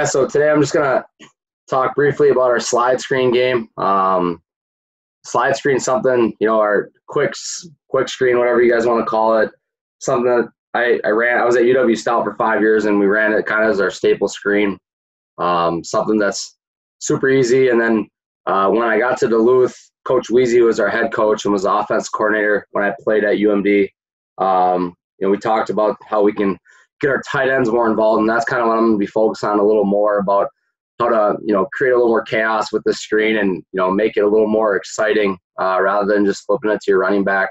Yeah, so today I'm just going to talk briefly about our slide screen game. Slide screen, something, you know, our quick screen, whatever you guys want to call it. Something that I ran. I was at UW Stout for 5 years, and we ran it kind of as our staple screen. Something that's super easy. And then when I got to Duluth, Coach Weezy was our head coach and was the offense coordinator when I played at UMD. You know, we talked about how we can get our tight ends more involved, and that's kind of what I'm going to be focused on a little more, about how to, you know, create a little more chaos with the screen and, you know, make it a little more exciting rather than just flipping it to your running back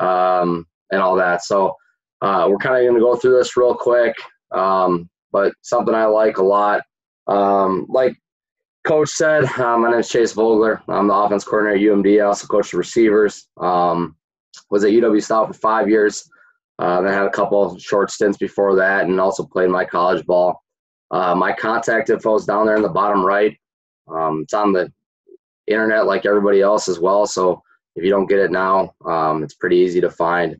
and all that. So we're kind of going to go through this real quick, but something I like a lot. Like Coach said, my name is Chase Vogler. I'm the offense coordinator at UMD. I also coach the receivers. Was at UW Stout for 5 years. I had a couple short stints before that, and also played my college ball. My contact info is down there in the bottom right. It's on the internet like everybody else as well, so if you don't get it now, it's pretty easy to find.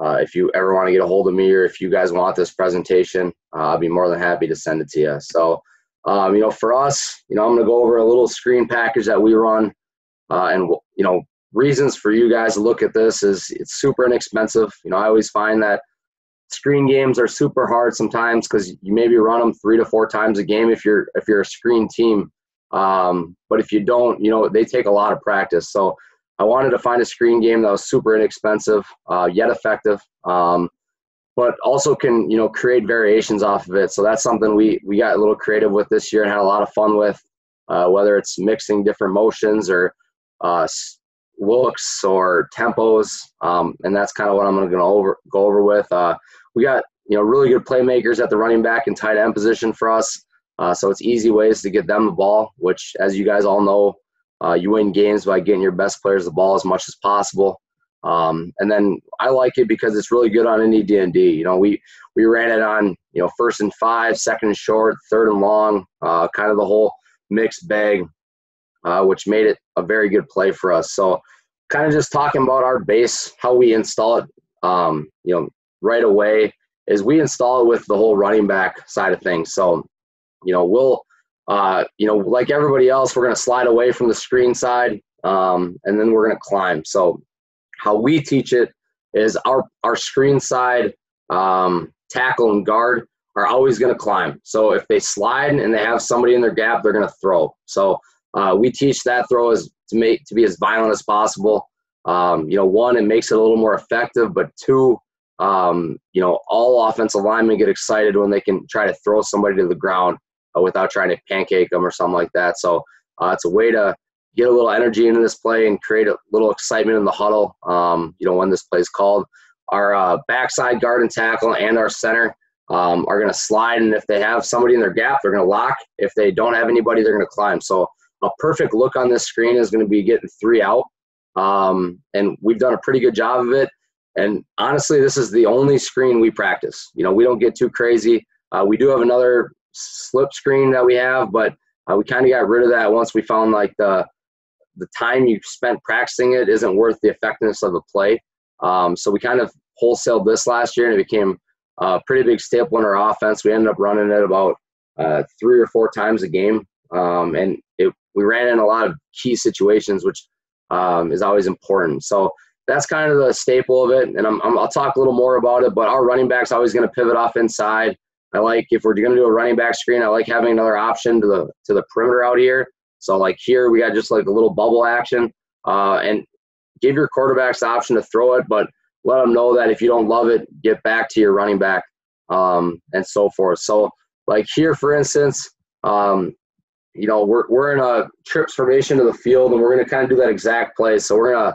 If you ever want to get a hold of me, or if you guys want this presentation, I'll be more than happy to send it to you. So, you know, for us, you know, I'm going to go over a little screen package that we run, and, you know, reasons for you guys to look at this is it's super inexpensive. You know, I always find that screen games are super hard sometimes because you maybe run them 3 to 4 times a game if you're a screen team. But if you don't, you know, they take a lot of practice. So I wanted to find a screen game that was super inexpensive, yet effective, but also can, you know, create variations off of it. So that's something we got a little creative with this year and had a lot of fun with, whether it's mixing different motions or looks or tempos, and that's kind of what I'm going to go over with. We got, you know, really good playmakers at the running back and tight end position for us, so it's easy ways to get them the ball, which, as you guys all know, you win games by getting your best players the ball as much as possible. And then I like it because it's really good on any D&D. You know, we ran it on, you know, 1st and 5, 2nd and short, 3rd and long, kind of the whole mixed bag, which made it a very good play for us. So kind of just talking about our base, how we install it, you know, right away is we install it with the whole running back side of things. So, you know, we'll, you know, like everybody else, we're going to slide away from the screen side, and then we're going to climb. So how we teach it is our screen side tackle and guard are always going to climb. So if they slide and they have somebody in their gap, they're going to throw. So we teach that throw is to be as violent as possible. You know, 1, it makes it a little more effective, but 2, you know, all offensive linemen get excited when they can try to throw somebody to the ground without trying to pancake them or something like that. So it's a way to get a little energy into this play and create a little excitement in the huddle, you know, when this play is called. Our backside guard and tackle and our center are going to slide, and if they have somebody in their gap, they're going to lock. If they don't have anybody, they're going to climb. So a perfect look on this screen is going to be getting 3 out, and we've done a pretty good job of it. And honestly, this is the only screen we practice. You know, we don't get too crazy. We do have another slip screen that we have, but we kind of got rid of that once we found like the time you spent practicing it isn't worth the effectiveness of the play. So we kind of wholesaled this last year, and it became a pretty big staple in our offense. We ended up running it about 3 or 4 times a game, and we ran in a lot of key situations, which is always important. So that's kind of the staple of it, and I'll talk a little more about it, but our running back's always going to pivot off inside. I like, if we're going to do a running back screen, I like having another option to the perimeter out here. So like here, we got just like a little bubble action, and give your quarterbacks the option to throw it, but let them know that if you don't love it, get back to your running back, and so forth. So like here, for instance, you know, we're in a trips formation to the field, and we're going to kind of do that exact play. So we're going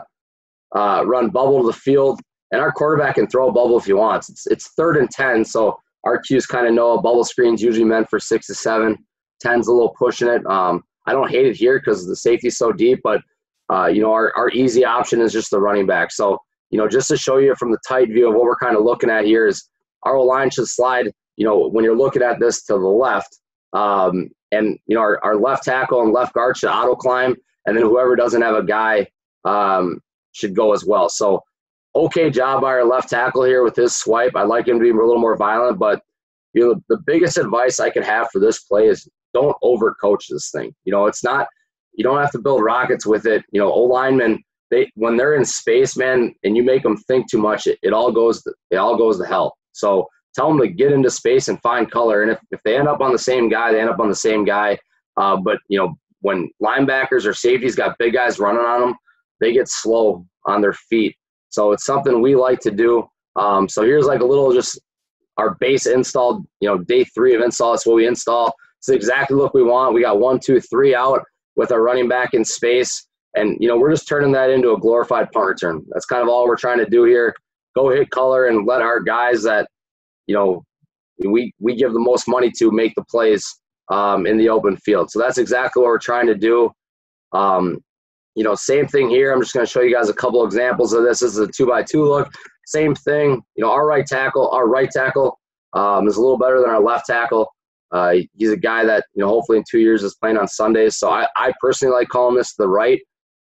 to run bubble to the field, and our quarterback can throw a bubble if he wants. It's 3rd and 10, so our Qs kind of know a bubble screen's usually meant for 6 to 7. 10's a little pushing it. I don't hate it here because the safety's so deep, but, you know, our easy option is just the running back. So, you know, just to show you from the tight view of what we're kind of looking at here is our O-line should slide, you know, when you're looking at this to the left. And, you know, our left tackle and left guard should auto climb, and then whoever doesn't have a guy should go as well. So, okay job by our left tackle here with his swipe. I'd like him to be a little more violent, but you know, the biggest advice I could have for this play is don't overcoach this thing. You know, it's not, you don't have to build rockets with it. You know, O-linemen, when they're in space, man, and you make them think too much, it all goes to hell. So tell them to get into space and find color. And if they end up on the same guy, they end up on the same guy. But, you know, when linebackers or safeties got big guys running on them, they get slow on their feet. So it's something we like to do. So here's like a little, just our base install, you know, day 3 of install. That's what we install. It's exactly the look we want. We got 1, 2, 3 out with our running back in space. And, you know, we're just turning that into a glorified punt return. That's kind of all we're trying to do here. Go hit color and let our guys that, you know, we give the most money to make the plays in the open field. So that's exactly what we're trying to do. You know, same thing here. I'm just going to show you guys a couple examples of this. This is a 2x2 look. Same thing. You know, our right tackle is a little better than our left tackle. He's a guy that, you know, hopefully in 2 years is playing on Sundays. So I personally like calling this the right,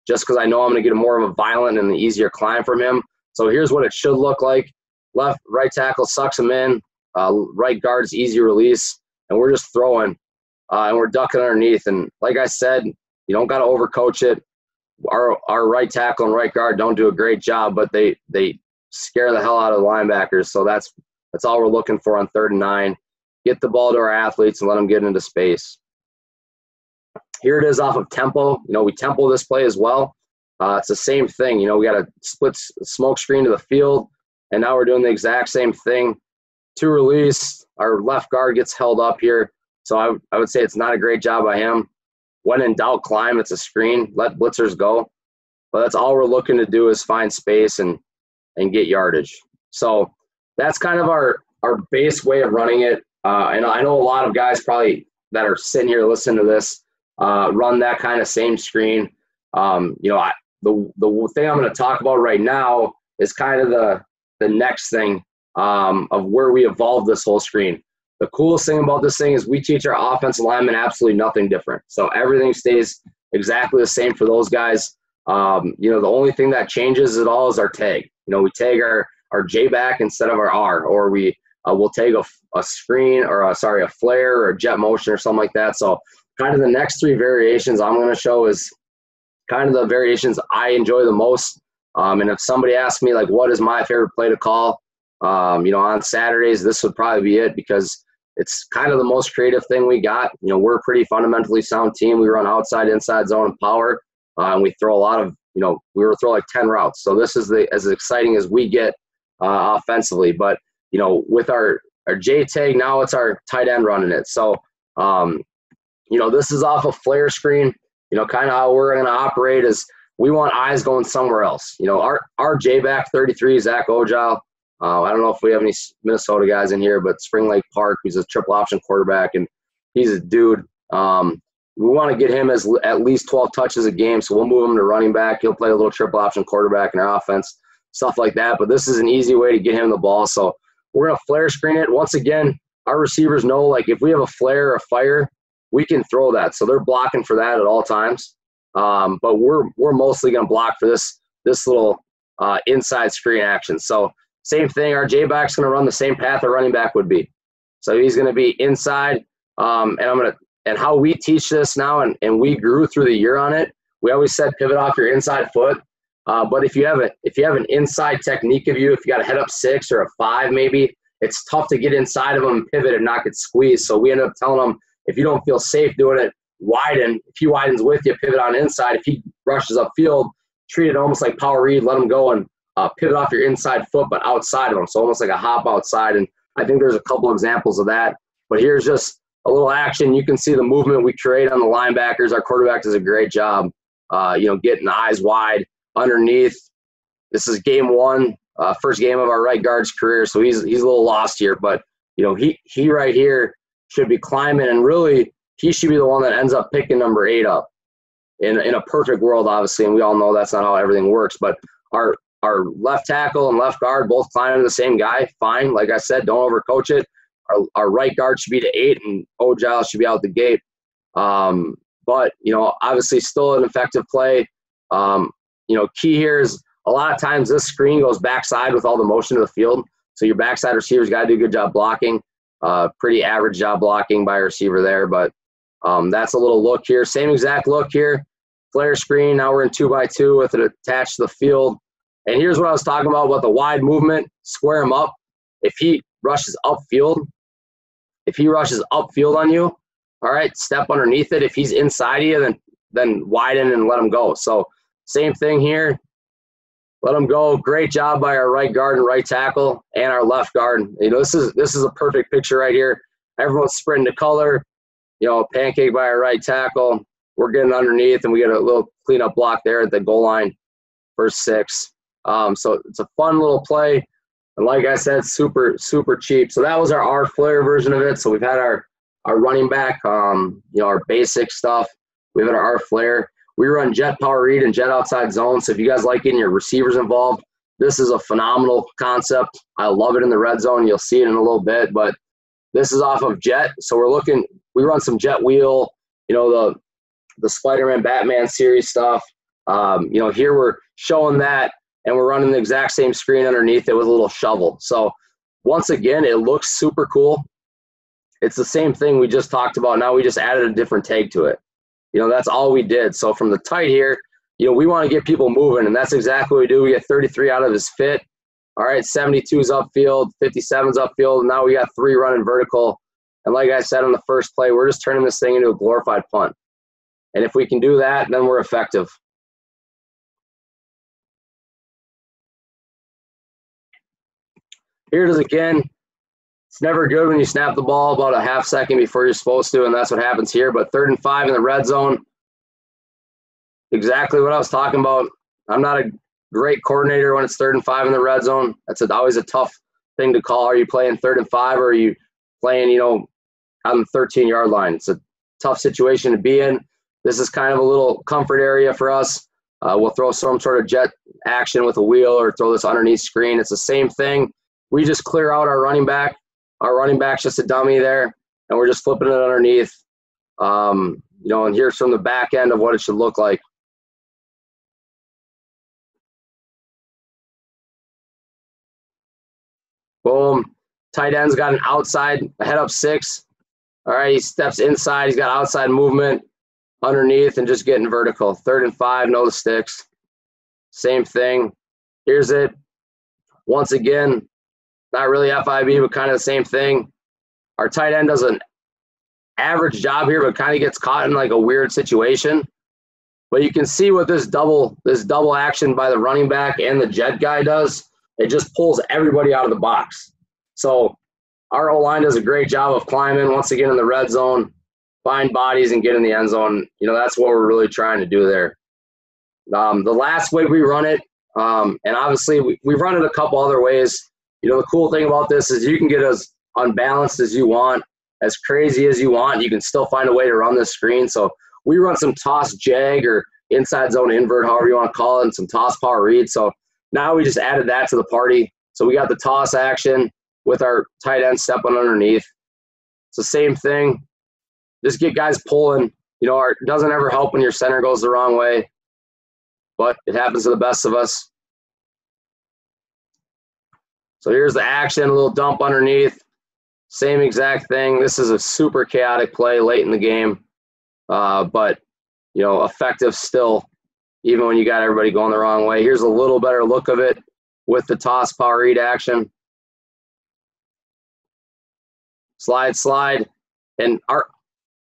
just because I know I'm going to get more of a violent and an easier climb from him. So here's what it should look like. Right tackle sucks him in. Right guard's easy release. And we're just throwing. And we're ducking underneath. And like I said, you don't got to overcoach it. Our right tackle and right guard don't do a great job, but they scare the hell out of the linebackers. So that's all we're looking for on 3rd and 9. Get the ball to our athletes and let them get into space. Here it is off of tempo. You know, we tempo this play as well. It's the same thing. You know, we got a split smoke screen to the field, and now we're doing the exact same thing. To release, our left guard gets held up here. So I would say it's not a great job by him. When in doubt, climb. It's a screen. Let blitzers go. But that's all we're looking to do is find space and get yardage. So that's kind of our base way of running it. And I know a lot of guys probably that are sitting here listening to this run that kind of same screen. You know, the thing I'm going to talk about right now is kind of the next thing of where we evolved this whole screen. The coolest thing about this thing is we teach our offensive linemen absolutely nothing different. So everything stays exactly the same for those guys. You know, the only thing that changes at all is our tag. You know, we tag our J back instead of our R, or we'll tag a screen or a flare or a jet motion or something like that. So kind of the next 3 variations I'm going to show is kind of the variations I enjoy the most. And if somebody asks me, like, what is my favorite play to call, you know, on Saturdays, this would probably be it, because it's kind of the most creative thing we got. You know, we're a pretty fundamentally sound team. We run outside, inside zone, and power. And we throw a lot of, you know, we were throwing like 10 routes. So this is as exciting as we get offensively. But, you know, with our J tag, now it's our tight end running it. So, you know, this is off a flare screen. You know, kind of how we're going to operate is we want eyes going somewhere else. You know, our J back 33, Zach Ojau. I don't know if we have any Minnesota guys in here, but Spring Lake Park, he's a triple option quarterback, and he's a dude. We want to get him as at least 12 touches a game, so we'll move him to running back. He'll play a little triple option quarterback in our offense, stuff like that. But this is an easy way to get him the ball, so we're going to flare screen it. Once again, our receivers know, like, if we have a flare or a fire, we can throw that. So they're blocking for that at all times. But we're mostly going to block for this little inside screen action. So same thing, our J-back's going to run the same path a running back would be. So he's going to be inside, and how we teach this now, and we grew through the year on it, we always said pivot off your inside foot. But if you have an inside technique of you, if you got a head up 6 or a 5 maybe, it's tough to get inside of them and pivot and not get squeezed. So we end up telling them, if you don't feel safe doing it, widen. If he widens with you, pivot on inside. If he rushes upfield, treat it almost like power read, let him go, and pivot off your inside foot, but outside of them. So almost like a hop outside. And I think there's a couple examples of that. But here's just a little action. You can see the movement we create on the linebackers. Our quarterback does a great job, you know, getting the eyes wide underneath. This is game 1, first game of our right guard's career. So he's a little lost here. But, you know, he right here should be climbing. And really, he should be the one that ends up picking number 8 up in a perfect world, obviously. And we all know that's not how everything works. But our left tackle and left guard both climbing the same guy, fine. Like I said, don't overcoach it. Our right guard should be to 8, and Ojau should be out the gate. But, you know, obviously still an effective play. You know, key here is a lot of times this screen goes backside with all the motion of the field. So your backside receiver's got to do a good job blocking. Pretty average job blocking by receiver there, but that's a little look here. Same exact look here. Flare screen. Now we're in 2x2 with it attached to the field. And here's what I was talking about the wide movement. Square him up. If he rushes upfield on you, all right, step underneath it. If he's inside of you, then widen and let him go. So same thing here. Let him go. Great job by our right guard and right tackle and our left guard. You know, this is a perfect picture right here. Everyone's spreading to color. You know, pancake by our right tackle. We're getting underneath, and we get a little cleanup block there at the goal line, first 6. So it's a fun little play. And like I said, super, super cheap. So that was our flare version of it. So we've had our running back, you know, our basic stuff. We've had our flare. We run jet power read and jet outside zone. So if you guys like getting your receivers involved, this is a phenomenal concept. I love it in the red zone. You'll see it in a little bit, but this is off of jet. So we run some jet wheel, you know, the Spider-Man, Batman series stuff. You know, here we're showing that, and we're running the exact same screen underneath it with a little shovel. So once again, it looks super cool. It's the same thing we just talked about. Now we just added a different tag to it. You know, that's all we did. So from the tight here, you know, we want to get people moving, and that's exactly what we do. We get 33 out of his fit. All right, 72's upfield, 57's upfield. And now we got 3 running vertical. And like I said on the first play, we're just turning this thing into a glorified punt. And if we can do that, then we're effective. Here it is again. It's never good when you snap the ball about a half second before you're supposed to, and that's what happens here. But 3rd and 5 in the red zone, exactly what I was talking about. I'm not a great coordinator when it's 3rd and 5 in the red zone. That's always a tough thing to call. Are you playing 3rd and 5, or are you playing, you know, on the 13-yard line? It's a tough situation to be in. This is kind of a little comfort area for us. We'll throw some sort of jet action with a wheel or throw this underneath screen. It's the same thing. We just clear out our running back. Our running back's just a dummy there, and we're just flipping it underneath. You know, and here's from the back end of what it should look like. Boom. Tight end's got an outside, a head up 6. All right, he steps inside. He's got outside movement underneath and just getting vertical. 3rd and 5, no sticks. Same thing. Here's it. Once again, not really FIB, but kind of the same thing. Our tight end does an average job here, but kind of gets caught in like a weird situation. But you can see what this double action by the running back and the jet guy does. It just pulls everybody out of the box. So our O-line does a great job of climbing, once again, in the red zone, find bodies and get in the end zone. You know, that's what we're really trying to do there. The last way we run it, and obviously we've run it a couple other ways. You know, the cool thing about this is you can get as unbalanced as you want, as crazy as you want. You can still find a way to run this screen. So we run some toss jag or inside zone invert, however you want to call it, and some toss power read. So now we just added that to the party. So we got the toss action with our tight end stepping underneath. It's the same thing. Just get guys pulling. You know, it doesn't ever help when your center goes the wrong way, but it happens to the best of us. So here's the action, a little dump underneath. Same exact thing. This is a super chaotic play late in the game, but, you know, effective still, even when you got everybody going the wrong way. Here's a little better look of it with the toss power read action. Slide, slide. And,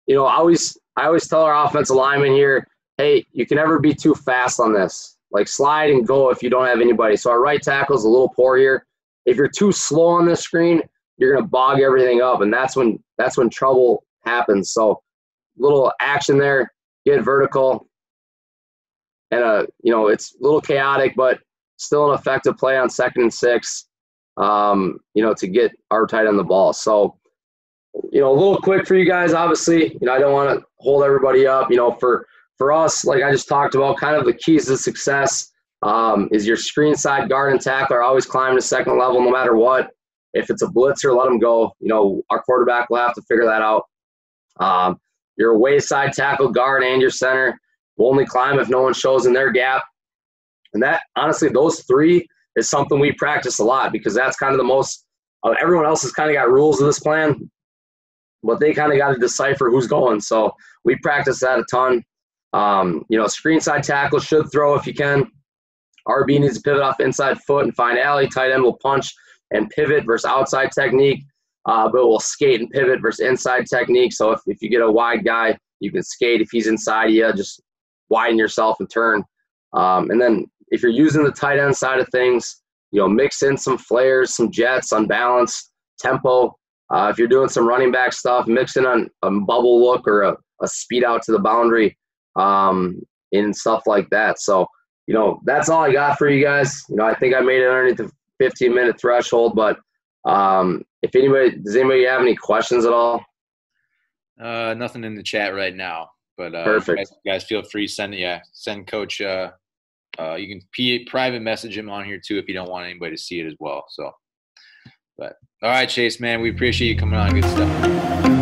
you know, I always tell our offensive linemen here, hey, you can never be too fast on this. Like, slide and go if you don't have anybody. So our right tackle's a little poor here. If you're too slow on this screen, you're going to bog everything up, and that's when trouble happens. So little action there, get vertical, and, you know, it's a little chaotic, but still an effective play on 2nd and 6, you know, to get our tight end the ball. So, you know, a little quick for you guys, obviously. You know, I don't want to hold everybody up. You know, for us, like I just talked about, kind of the keys to success is your screen side guard and tackler always climb to 2nd level no matter what. If it's a blitzer, let them go. You know, our quarterback will have to figure that out. Your wayside tackle guard and your center will only climb if no one shows in their gap. And that, honestly, those 3 is something we practice a lot because that's kind of the most Everyone else has kind of got rules of this plan, but they kind of got to decipher who's going. So we practice that a ton. You know, screen side tackle should throw if you can. RB needs to pivot off inside foot and find alley. Tight end will punch and pivot versus outside technique, but will skate and pivot versus inside technique. So if you get a wide guy, you can skate. If he's inside of you, just widen yourself and turn. And then if you're using the tight end side of things, you know, mix in some flares, some jets, unbalanced tempo. If you're doing some running back stuff, mix in on a bubble look or a speed out to the boundary and stuff like that. So, you know, that's all I got for you guys. You know, I think I made it underneath the 15-minute threshold, but if anybody, does anybody have any questions at all? Nothing in the chat right now, but perfect. You guys feel free to send Coach. You can private message him on here too if you don't want anybody to see it as well. So, but all right, Chase, man, we appreciate you coming on. Good stuff.